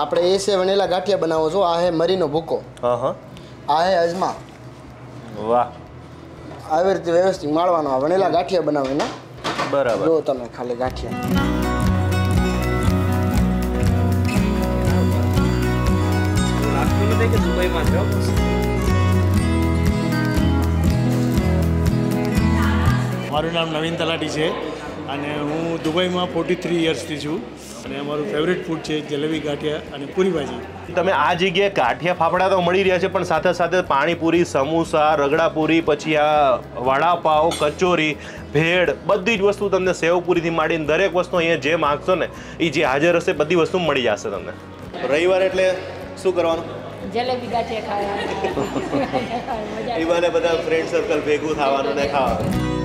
આપણે એ છે વનેલા ગાંઠિયા બનાવો છો, આ હે મરીનો ભૂકો, આ હે અજમા. વાહ, આવી રીતે વ્યવસ્થિત માળવાનો આ વનેલા ગાંઠિયા બનાવીને. બરાબર, જો તમે ખાલી ગાંઠિયા. કે દુબઈમાં છો મારું નામ નવીન તલાટી છે અને હું દુબઈમાં 43 યર્સથી છું અને અમારું ફેવરેટ ફૂડ છે જલેબી ગાંઠિયા અને પૂરી ભાજી. તમે આ જગ્યાએ ગાંઠિયા ફાફડા તો મળી રહ્યા છે પણ સાથે સાથે પાણીપુરી, સમોસા, રગડાપુરી, પછી આ વડાપાવ, કચોરી, ભેળ બધી જ વસ્તુ તમને સેવપુરીથી માંડીને દરેક વસ્તુ અહીંયા જે માગશો ને એ જે હાજર હશે બધી વસ્તુ મળી જશે તમને. રવિવાર એટલે શું કરવાનું? જલેબી ગાંઠિયા ખાવા. ઈવાને બધા ફ્રેન્ડ સર્કલ ભેગું થવાનું ને ખાવાનું.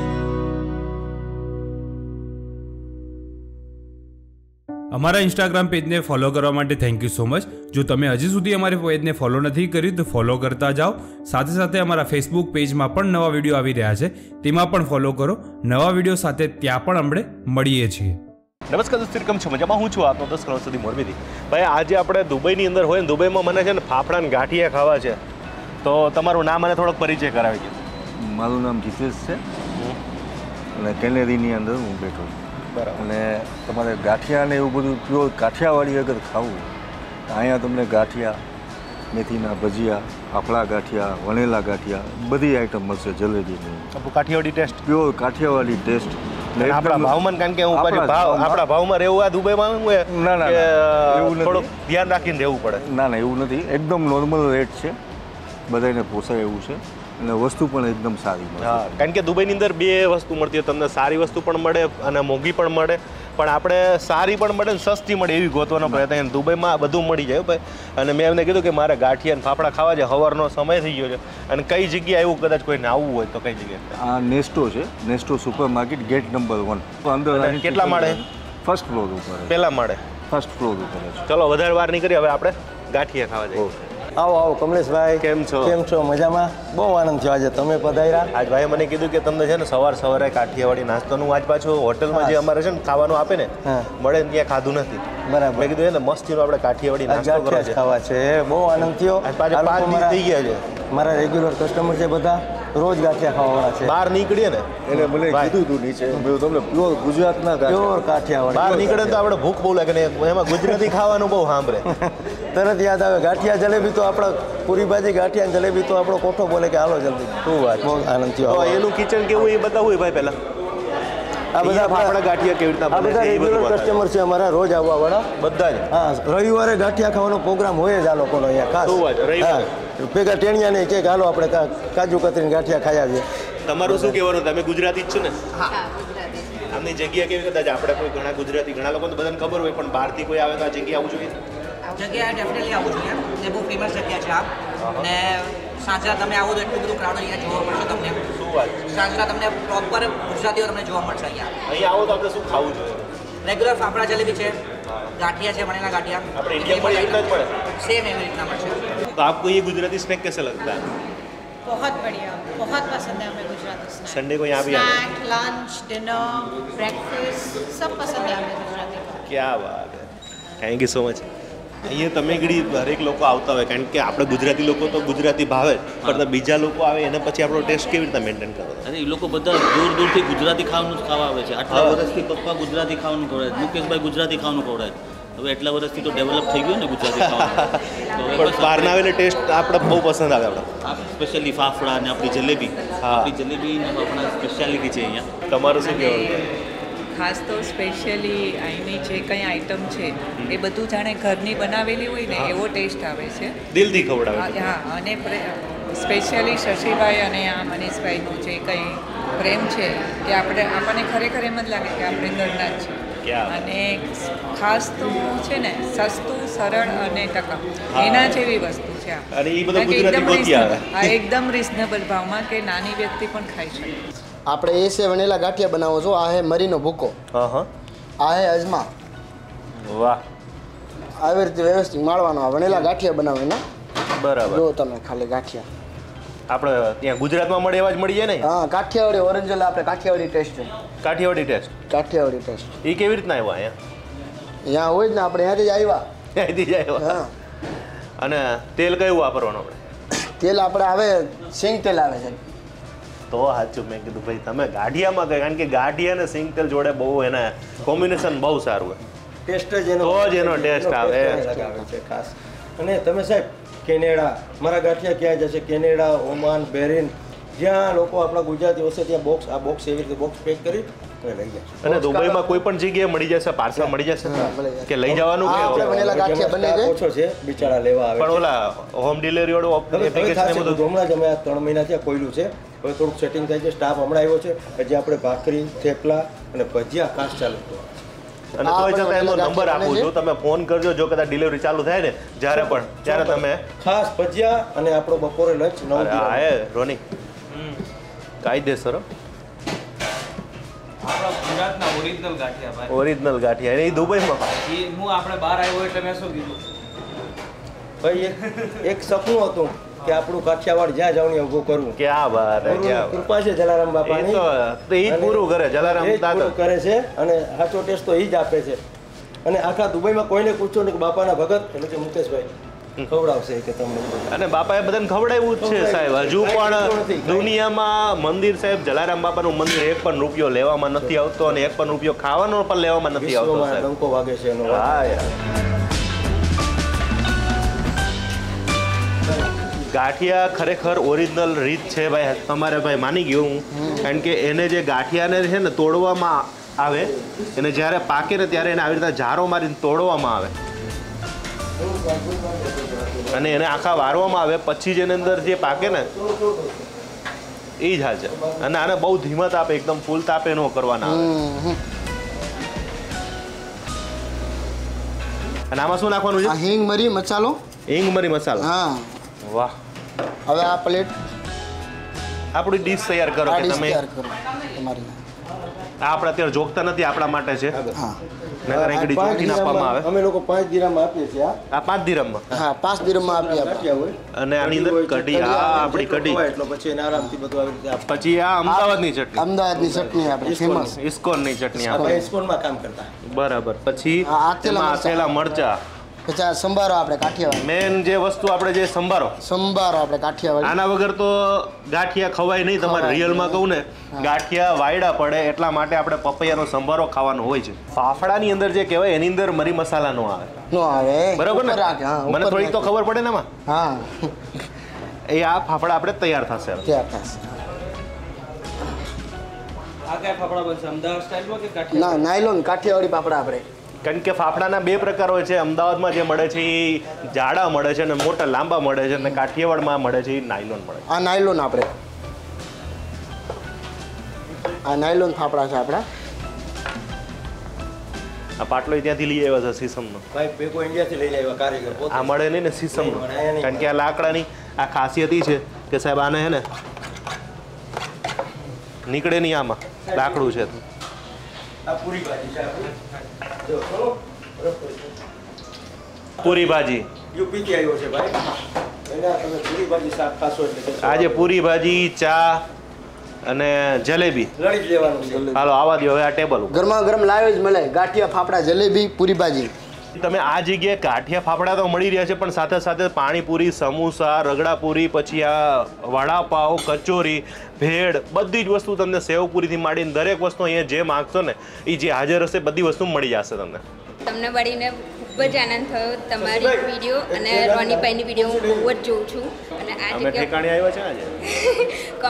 અમારા ઇન્સ્ટાગ્રામ પેજને ફોલો કરવા માટે થેન્ક યુ સો મચ. જો તમે હજી સુધી અમારી પેજને ફોલો નથી કરી તો ફોલો કરતા જાઓ. સાથે સાથે અમારા ફેસબુક પેજમાં પણ નવા વિડીયો આવી રહ્યા છે, તેમાં પણ ફોલો કરો. નવા વિડીયો સાથે ત્યાં પણ આપણે મળીએ છીએ. નમસ્કાર દોસ્તો, કેમ છો? મજામાં હું છું આપનો દોસ્ત કરોડ સુધી મોરબીથી. ભાઈ, આજે આપણે દુબઈની અંદર હોય ને દુબઈમાં મને છે ને ફાફડાને ગાંઠિયા ખાવા છે, તો તમારું નામ મને થોડોક પરિચય કરાવી દો. મારું નામ જીતેશ છે અને કેનેરીની અંદર હું બેઠો છું. બરાબર. અને તમારે ગાંઠિયાને એવું બધું પ્યોર કાઠિયાવાડી વગર ખાવું અહીંયા તમને ગાંઠિયા, મેથીના ભજીયા, ફાફડા ગાંઠિયા, વણેલા ગાંઠિયા બધી આઈટમ મળશે. જલેબીની Kathiawadi taste, pure Kathiawadi taste. આપણા ભાવમાં કારણ કે હું પાછી આપણા ભાવમાં રહેવું આ દુબઈમાં ના ના એવું થોડુંક ધ્યાન રાખીને રહેવું પડે. ના ના એવું નથી, એકદમ નોર્મલ રેટ છે, બધાને પોસાય એવું છે અને વસ્તુ પણ એકદમ સારી મળે. હા, કારણ કે દુબઈની અંદર બે વસ્તુ મળતી હોય તમને, સારી વસ્તુ પણ મળે અને મોંઘી પણ મળે, પણ આપણે સારી પણ મળે ને સસ્તી મળે એવી ગોતવાનો પ્રયત્ન. દુબઈમાં બધું મળી જાય ભાઈ. અને મેં એમને કીધું કે મારે ગાંઠિયા અને ફાફડા ખાવા છે, સવારનો સમય થઈ ગયો છે. અને કઈ જગ્યાએ એવું કદાચ કોઈને આવવું હોય તો કઈ જગ્યાએ? આ નેસ્ટો છે, Nesto super market, gate number 1. અંદર કેટલા માળે? ફર્સ્ટ ફ્લોર ઉપર. પહેલા માળે, ફર્સ્ટ ફ્લોર ઉપર. ચલો વધારે વાર નહીં કરી, હવે આપણે ગાંઠિયા ખાવા જઈએ. આવો આવો કમલેશભાઈ, કેમ છો? કેમ છો? મજામાં. બહુ આનંદ થયો આજે તમે પધાર્યા. આજ ભાઈ મને કીધું કે તમને છે ને સવાર સવારે કાઠિયાવાડી નાસ્તાનું આજ પાછું હોટલમાં જે અમારે છે ને ખાવાનું આપે ને મળે ને ત્યાં ખાધું નથી. બરાબર. મેં કીધું ને મસ્ત આપણે કાઠિયાવાડી નાસ્તો કરવા છે, ખાવા છે. બહુ આનંદ થયો. પાછા 5 દિવસ થઈ ગયા છે. મારા રેગ્યુલર કસ્ટમર છે, બધા રોજ ગાંઠિયા ખાવાવાળા છે. બહાર નીકળીએ ને એટલે મને કીધું હતું નીચે તમને પ્યોર ગુજરાતના પ્યોર કાઠિયાવાડી. બહાર નીકળે તો આપણે ભૂખ બહુ લાગે ને એમાં ગુજરાતી ખાવાનું બહુ સાંભળે, તરત યાદ આવે ગાંઠિયા જલેબી. તો આપણા પૂરી ભાજી, ગાંઠિયા અને જલેબી તો આપણો કોઠો બોલે કે હાલો જલ્દી. શું વાત, બહુ આનંદ થયો. એનું કિચન કેવું એ બતાવું ભાઈ પહેલા. આ બધા ફાફડા ગાંઠિયા કેવી રીતના બને છે એ બધું કસ્ટમર છે અમારા રોજ આવવાવાળા બધા જ. હા, રવિવારે ગાંઠિયા ખાવાનો પ્રોગ્રામ હોય જ આ લોકોનો અહીંયા ખાસ. શું વાત, રવિવારે ભેગા ટેણિયા ને કે હાલો આપણે કાજુ કતરીને ગાંઠિયા ખાયા છે. તમારું શું કહેવાનું? તમે ગુજરાતી જ છો ને? હા, આમની જગ્યા કેવી? કદાચ આપણે કોઈ ઘણા ગુજરાતી, ઘણા લોકોને બધાને ખબર હોય, પણ બહારથી કોઈ આવે તો આ જગ્યા આવવું જોઈએ. જગ્યા ડેફિનેટલી આવું જોઈએ, જે બહુ ફેમસ જગ્યા છે આ. અને સાંજના તમે આવો તો એટલું બધું ક્રાઉડ અહીંયા જોવા મળશે તમને. શું વાત, સાંજના તમને પ્રોપર ગુજરાતીઓ તમને જોવા મળશે અહીંયા. અહીંયા આવો તો આપણે શું ખાવું જોઈએ? રેગ્યુલર ફાફડા જલેબી છે, ગાંઠિયા છે, વણેલા ગાંઠિયા આપણે ઇન્ડિયામાં એટલા જ મળે, સેમ એવી રીતના મળશે. તો આપકો યે ગુજરાતી સ્નેક કેસે લગતા હૈ? बहुत बढ़िया, बहुत पसंद है हमें गुजराती स्नैक. संडे को यहाँ भी स्नैक, લંચ, ડિનર, બ્રેકફાસ્ટ सब पसंद है हमें गुजराती का. क्या बात है, थैंक यू सो मच. અહીંયા તમે ઘડી દરેક લોકો આવતા હોય કારણ કે આપણે ગુજરાતી લોકો તો ગુજરાતી ભાવે, પણ બીજા લોકો આવે એના પછી આપણો ટેસ્ટ કેવી રીતે મેન્ટેન કરો? અને એ લોકો બધા દૂર દૂરથી ગુજરાતી ખાવાનું જ ખાવા આવે છે. આટલા વર્ષથી પપ્પા ગુજરાતી ખાવાનું ખવડાવે, મુકેશભાઈ ગુજરાતી ખાવાનું ખવડાવે. હવે એટલા વર્ષથી તો ડેવલપ થઈ ગયું ને ગુજરાતી ખાવાનું, પણ બહારના આવેલા ટેસ્ટ આપણે બહુ પસંદ આવે. આપણે સ્પેશિયલી ફાફડા અને આપણી જલેબી. હા, આપણી જલેબી અને ફાફડા સ્પેશિયાલિટી છે અહીંયા. તમારું શું કહેવાનું? ખાસ તો સ્પેશિયલી અહીંની જે કંઈ આઈટમ છે એ બધું જાણે ઘરની બનાવેલી હોય ને એવો ટેસ્ટ આવે છે, દિલથી ખવડાવે. હા, અને સ્પેશિયલી શશીભાઈ અને આ મનીષભાઈનો જે કંઈ પ્રેમ છે કે આપણે આપણને ખરેખર એમ જ લાગે કે આપણે ઘરના જ છે. અને ખાસ તો છે ને સસ્તું, સરળ અને ટકાઉ, એના જેવી વસ્તુ છે આ. એકદમ રિઝનેબલ ભાવમાં કે નાની વ્યક્તિ પણ ખાઈ શકે. આપણે એ છે વનેલા ગાંઠિયા બનાવો છો, આ હે મરીનો ભૂકો, આ હે અજમા. વાહ, આવી રીતે વ્યવસ્થિત માળવાનો આ વનેલા ગાંઠિયા બનાવીને. બરાબર, જો તમે ખાલી ગાંઠિયા આપણે ત્યાં ગુજરાતમાં મળે એવા જ મળી જાય ને. હા, કાઠિયાવાડી ઓરિજિનલ આપણે કાઠિયાવાડી ટેસ્ટ છે. કાઠિયાવાડી ટેસ્ટ, કાઠિયાવાડી ટેસ્ટ એ કેવી રીતના આવ્યા અહીંયા? અહીંયા હોય જ ને આપણે અહીંયાથી જ આવ્યા. અહીંથી જાય હા અને તેલ કયું વાપરવાનું આપણે તેલ આપણે આવે સિંગ તેલ આવે છે તો હાચું મેં કીધું ભાઈ તમે ગાઢિયામાં કહે કારણ કે ગાઢિયા અને સિંગ તેલ જોડે બહુ એના કોમ્બિનેશન બહુ સારું હોય ટેસ્ટ જ એનો તો જ એનો ટેસ્ટ આવે છે ખાસ અને તમે સાહેબ કેનેડા મારા ગાંઠિયા ક્યાં જશે કેનેડા ઓમાન બેરિન જ્યાં લોકો આપણા ગુજરાતીઓ છે ત્યાં બોક્સ આ બોક્સ એવી રીતે બોક્સ પેક કરી અને લઈ જાય અને દુબઈમાં કોઈ પણ જગ્યાએ મળી જશે પાર્સલ મળી જશે કે લઈ જવાનું કે આપણે બનેલા ગાંઠિયા બને છે ઓછો છે બિચારા લેવા આવે પણ ઓલા હોમ ડિલિવરી વાળો એપ્લિકેશન બધું ગોમડા જમે 3 મહિના થી કોઈલું છે હવે થોડું સેટિંગ થાય છે સ્ટાફ હમણાં આવ્યો છે જે આપણે ભાખરી થેપલા અને ભજીયા ખાસ ચાલુ તો અને કોઈ જતા એનો નંબર આપું છું તમે ફોન કરજો જો કદા ડિલિવરી ચાલુ થાય ને જ્યારે પણ ત્યારે તમે ખાસ ભજીયા અને આપણો બપોરે લંચ 9 વાગે આય રોની કાયદેસર આપણા ગુજરાતના ઓરિજિનલ ગાંઠિયા ભાઈ ઓરિજિનલ ગાંઠિયા એ દુબઈમાં ભાઈ એ હું આપણે બહાર આવ્યો એટલે મેં શું કીધું ભાઈ એક સપનું હતું કે આપણું કાઠિયાવાડ જ્યાં જવાની ઉભો કરું કે આ વાત છે કે કૃપા છે જલારામ બાપાની તો એ પૂરું કરે જલારામ દાદા કરે છે અને સાચો ટેસ્ટ તો એ જ આપે છે અને આખા દુબઈમાં કોઈને પૂછો ને કે બાપાના ભગત એટલે કે મુકેશભાઈ ખવડાવશે કે તમને અને બાપાએ બધાને ખવડાવ્યું જ છે સાહેબ હજુ પણ દુનિયામાં મંદિર સાહેબ જલારામ બાપાનું મંદિર એક પણ રૂપિયો લેવામાં નથી આવતો અને એક પણ રૂપિયો ખાવાનો પણ લેવામાં નથી આવતો સાહેબ ડંકો વાગે છે એનો હા યાર ગાંઠિયા ખરેખર ઓરિજિનલ રીત છે ભાઈ તમારે ભાઈ માની ગયો હું કારણ કે એને જે ગાંઠિયાને છે ને તોડવામાં આવે એને જ્યારે પાકે ને ત્યારે એને આવી રીતે ઝારો મારીને તોડવામાં આવે અને એને આખા વારવામાં આવે પછી જેની અંદર જે પાકે ને એ જ હાજર અને આને બહુ ધીમા તાપે એકદમ ફૂલ તાપે નો કરવાના આવે અને આમાં શું નાખવાનું છે હિંગ મરી મસાલો હા વાહ હવે આ પ્લેટ આપણી ડીશ તૈયાર કરો કે તમે તૈયાર કરો તમારી આ આપણે અત્યારે જોખતા નથી આપણા માટે છે હા બરાબર પછી આથેલા મરચા સંભારો આપણે કાઠિયાવાડ મેન જે વસ્તુ આપણે જે સંભારો આપણે કાઠિયાવાડ આના વગર તો ગાંઠિયા ખવાય નહીં તમારે રિયલમાં કહું ને ગાંઠિયા વાયડા પડે એટલા માટે આપણે પપૈયાનો સંભારો ખાવાનો હોય છે ફાફડાની અંદર જે કહેવાય એની અંદર મરી મસાલા નો આવે બરાબર ને મને થોડીક તો ખબર પડે ને માં હા એ આ ફાફડા આપણે તૈયાર થશે આ કયા ફાફડા બનશે અમદાવાદ સ્ટાઈલમાં કે કાઠિયાવાડ ના નાયલોન કાઠિયાવાડી ફાફડા આપણે કારણ કે ફાફડાના બે પ્રકાર હોય છે અમદાવાદમાં જે મળે છે એ જાડા મળે છે અને મોટા લાંબા મળે છે અને કાઠિયાવાડમાં મળે છે એ નાયલોન મળે છે આ નાયલોન ફાફડા છે આપણા આ પાટલો ત્યાંથી લઈ આવ્યા છે સીસમનો ભાઈ ભેગો ઇન્ડિયાથી લઈ આવ્યા કારીગર પોતે આ મળે નહીં ને સીસમનો કારણ કે આ લાકડાની આ ખાસિયત છે કે સાહેબ આને હે ને નીકળે નહીં આમાં લાકડું છે તમે આ જગ્યાએ ગાંઠિયા ફાફડા તો મળી રહ્યા છે પણ સાથે સાથે પાણીપુરી સમોસા રગડાપુરી પછી આ વડાપાવ કચોરી ભેળ બધી જ વસ્તુ તમને સેવપુરીથી માંડીને દરેક વસ્તુ અહીંયા જે માગશો ને એ જે હાજર હશે બધી વસ્તુ મળી જશે તમને મળીને ખૂબ જ આનંદ થયો તમારી વિડીયો અને રોનીભાઈની વિડીયો હું બહુ જ જોઉં છું અને આ જગ્યાએ ઠેકાણે આવ્યા છે આજે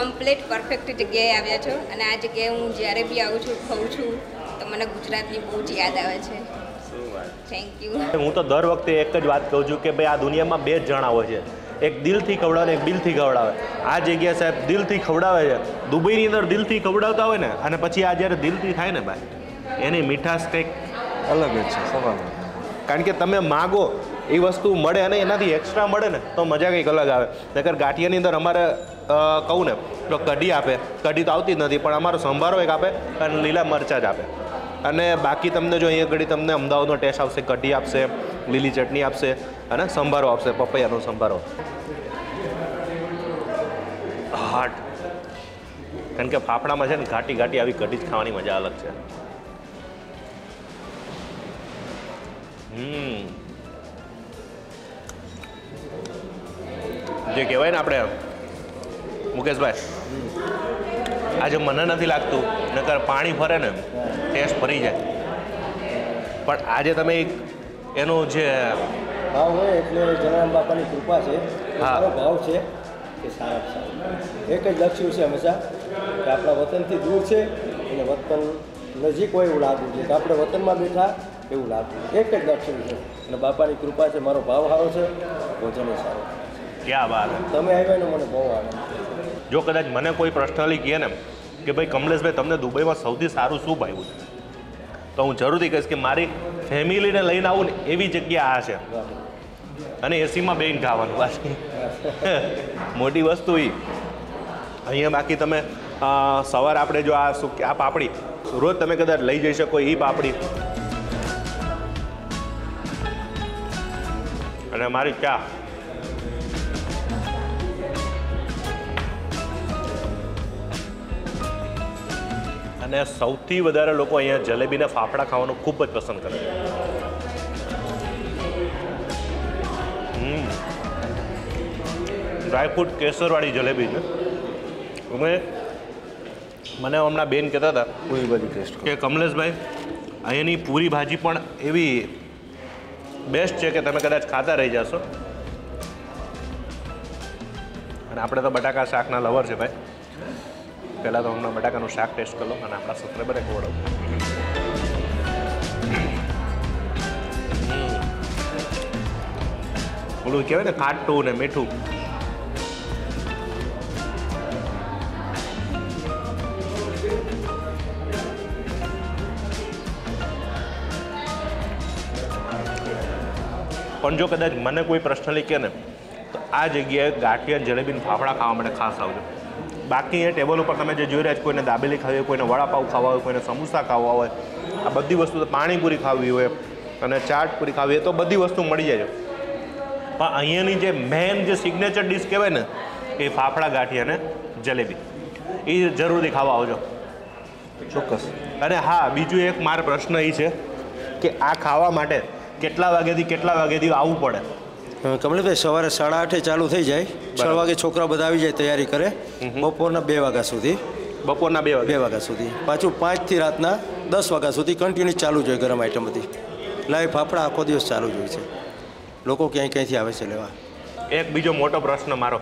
કમ્પ્લીટ પરફેક્ટ જગ્યાએ આવ્યા છો અને આ જગ્યાએ હું જ્યારે બી આવું છું ખાઉં છું તો મને ગુજરાતની બહુ જ યાદ આવે છે થેન્ક યુ હું તો દર વખતે એક જ વાત કહું છું કે ભાઈ આ દુનિયામાં બે જ જણા હોય છે એક દિલથી ખવડાવે ને એક દિલથી ખવડાવે આ જગ્યા સાહેબ દિલથી ખવડાવે છે દુબઈની અંદર દિલથી ખવડાવતા હોય ને અને પછી આ જ્યારે દિલથી થાય ને ભાઈ એની મીઠાશ કંઈક અલગ જ છે સવાલ કારણ કે તમે માગો એ વસ્તુ મળે અને એનાથી એક્સ્ટ્રા મળે ને તો મજા કંઈક અલગ આવે નકર ગાંઠિયાની અંદર અમારે કહું ને તો કઢી આપે કઢી તો આવતી જ નથી પણ અમારો સંભારો એક આપે અને લીલા મરચાં જ આપે અને બાકી તમને જો અહીંયા ઘડી તમને અમદાવાદનો ટેસ્ટ આવશે કઢી આપશે લીલી ચટણી આપશે અને સંભારો આપશે પપૈયાનો સંભારો હાટ કારણ કે ફાફડામાં છે ને ઘાટી આવી કઢી જ ખાવાની મજા અલગ છે जो कहवाय ने आपणे मुकेश भाई आज मने नथी लागतुं नकर पाणी फरे ने टेस्ट फरी जाए पण आज तमे एक एनो जे भाव होय एटले जनाराम बापानी कृपा छे सारो भाव छे के सारा एक ज लक्ष्य छे हमेशा के आपणा वतनथी दूर छे अने वतन नजीक होय એવું લાગતું છે કે આપણે વતનમાં બેઠા એવું લાગતું છે એક જ લક્ષણ છે અને બાપાની કૃપા છે મારો ભાવ સારો છે ભોજન સારો ક્યાં વાત તમે આવ્યા ને મને બહુ આનંદ જો કદાચ મને કોઈ પર્સનલી કહે ને કે ભાઈ કમલેશભાઈ તમને દુબઈમાં સૌથી સારું શું ભાવ્યું તો હું જરૂરથી કહીશ કે મારી ફેમિલીને લઈને આવું ને એવી જગ્યા આ છે અને એસીમાં બેન ખાવાનું બાકી મોટી વસ્તુ એ અહીંયા બાકી તમે સવાર આપણે જો આ પાપડી રોજ તમે કદાચ લઈ જઈ શકો એ પાપડી અને મારી ચા અને સૌથી વધારે લોકો અહીંયા જલેબીના ફાફડા ખાવાનું ખૂબ જ પસંદ કરે છે. ડ્રાયફ્રૂટ કેસરવાળી જલેબી છે અમે मैंने हमना बेन कहता था पूरी भाजी टेस्ट के कमलेश भाई अहींनी पूरी भाजी पण एवी बेस्ट है कि तमे कदाच खाता रही जाशो अने आपणे तो बटाका शाकना लवर छे भाई पहला तो हमना बटाकानुं शाक टेस्ट कर लो अने आपणा सब्सक्राइबर ने खवडावो बोलो कहेवाय ने खाटू ने मीठू પણ જો કદાચ મને કોઈ પર્સનલી કહે ને તો આ જગ્યાએ ગાંઠિયા જલેબીને ફાફડા ખાવા માટે ખાસ આવજો બાકી એ ટેબલ ઉપર તમે જે જોઈ રહ્યા છો કોઈને દાબેલી ખાવી હોય કોઈને વડાપાઉં ખાવા હોય કોઈને સમોસા ખાવા હોય આ બધી વસ્તુ પાણીપુરી ખાવી હોય અને ચાટ પૂરી ખાવી હોય તો બધી વસ્તુ મળી જાય પણ અહીંયાની જે મેન જે સિગ્નેચર ડિશ કહેવાય ને એ ફાફડા ગાંઠિયા અને જલેબી એ જરૂરથી ખાવા આવજો ચોક્કસ અને હા બીજું એક મારો પ્રશ્ન એ છે કે આ ખાવા માટે કેટલા વાગ્યાથી આવવું પડે કમલેશભાઈ સવારે 8:30 ચાલુ થઈ જાય 6 વાગે છોકરા બધા આવી જાય તૈયારી કરે બપોરના 2 વાગ્યા સુધી પાછું 5 થી રાતના 10 વાગ્યા સુધી કન્ટિન્યુ ચાલુ જોઈએ ગરમ આઈટમ હતી લાઈ ફાફડા આખો દિવસ ચાલુ જોઈએ છે લોકો ક્યાંય ક્યાંથી આવે છે લેવા એક બીજો મોટો પ્રશ્ન મારો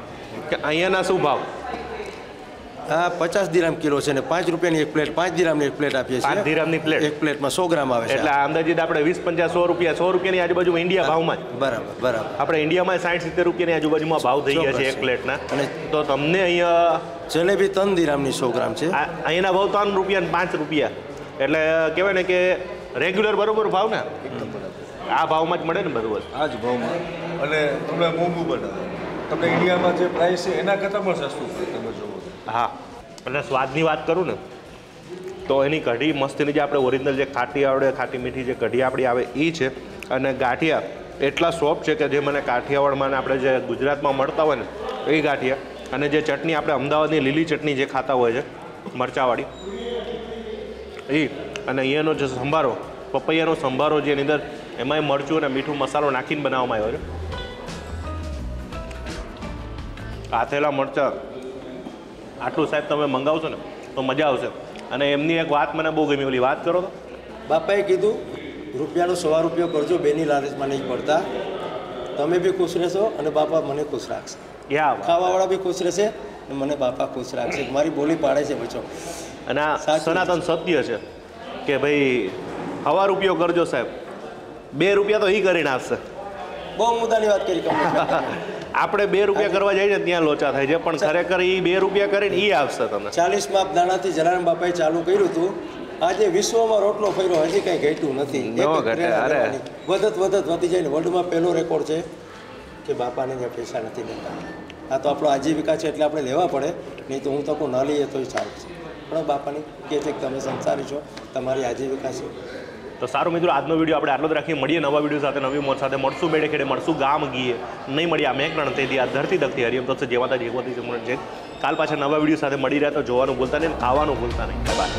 કે અહીંયાના શું ભાવ આ 50 દિરહમ કિલો છે ને ₹5 ની એક પ્લેટ 5 દિરહમની એક પ્લેટ આપીએ છીએ 5 દિરહમની પ્લેટ એક પ્લેટમાં 100 ગ્રામ આવે છે એટલે અંદાજિત આપણે 20 50 ₹100 ની આજુબાજુમાં ઇન્ડિયા ભાવમાં બરાબર આપણે ઇન્ડિયામાં 60 70 રૂપિયાની આજુબાજુમાં ભાવ થઈ ગયા છે એક પ્લેટના અને તો તમને અહીંયા જલેબી 3 દિરહમની 100 ગ્રામ છે અહીંયાના ભાવ ₹3 અને ₹5 એટલે કહેવાય ને કે રેગ્યુલર બરોબર ભાવ ને એકદમ બરાબર આ ભાવમાં જ મળે ને બરોબર આજ ભાવમાં અને તમને મોંઘું બનાવે તમને ઇન્ડિયામાં જે પ્રાઇસ છે એના કરતાં પણ સસ્તું છે તમે જોવો हाँ अरे स्वादनी बात करूँ ने तो एनी कढ़ी मस्तीनी जे आपणे ओरिजिनल जे खाटी आवड़े खाटी मीठी जे कढ़ी आपणी आवे ई छे अने गाठिया एटला सॉफ्ट छे के जे मने काठियावाड़मां आपणे जे गुजरातमां मळता होय ने ए गाठिया अने जे चटनी आपणे अमदावादनी लीली चटनी जे खाता होय छे मरचावाड़ी ई अने अहींनो जे संभारो पपैयानो संभारो जे एनी अंदर एमांय मरचुं अने मीठो मसालो नाखीने बनाववामां आव्यो छे आथेला मरचा આટલું સાહેબ તમે મંગાવશો ને તો મજા આવશે અને એમની એક વાત મને બહુ ગમી ઓલી વાત કરો તો બાપાએ કીધું રૂપિયાનો ₹100 કરજો બેની લાલચમાં નહીં પડતા તમે બી ખુશ રહેશો અને બાપા મને ખુશ રાખશે ખાવાવાળા બી ખુશ રહેશે અને મને બાપા ખુશ રાખશે મારી બોલી પાડે છે બચો અને આ સનાતન સત્ય છે કે ભાઈ ₹100 કરજો સાહેબ ₹2 તો એ કરીને આપશે બહુ મુદ્દાની વાત કરી કમલેશભાઈ આપણે ₹2 કરવા જઈએ ત્યાં લોચા થાય છે પણ ખરેખર એ ₹2 કરીને એ આવશે તમને 40 માપ દાણાથી જલારામ બાપાએ ચાલુ કર્યું હતું આજે વિશ્વમાં રોટલો ફેર્યો હજી કંઈ ઘટ્યું નથી વધત વધી જાય ને વર્લ્ડમાં પહેલો રેકોર્ડ છે કે બાપાને જે પૈસા નથી લેતા આ તો આપણો આજીવિકા છે એટલે આપણે લેવા પડે નહીં તો હું તકો ન લઈએ તો ચાલશે પણ બાપાની કહે છે કે તમે સંસારી છો તમારી આજીવિકા છે તો સારું મિત્રો આજનો વિડીયો આપણે આટલો જ રાખીએ મળીએ નવા વિડીયો સાથે નવી મોજ સાથે મળશું મેળે ખેડે મળશું ગામ ગીએ નહીં મળીએ આ મેં કરણ તેથી આ ધરતી દખતી હરિયમ તો જેવાતા જેવાતી જમણ છે કાલ પાછા નવા વિડીયો સાથે મળી રહ્યા તો જોવાનું ભૂલતા નહીં ખાવાનું ભૂલતા નહીં બાય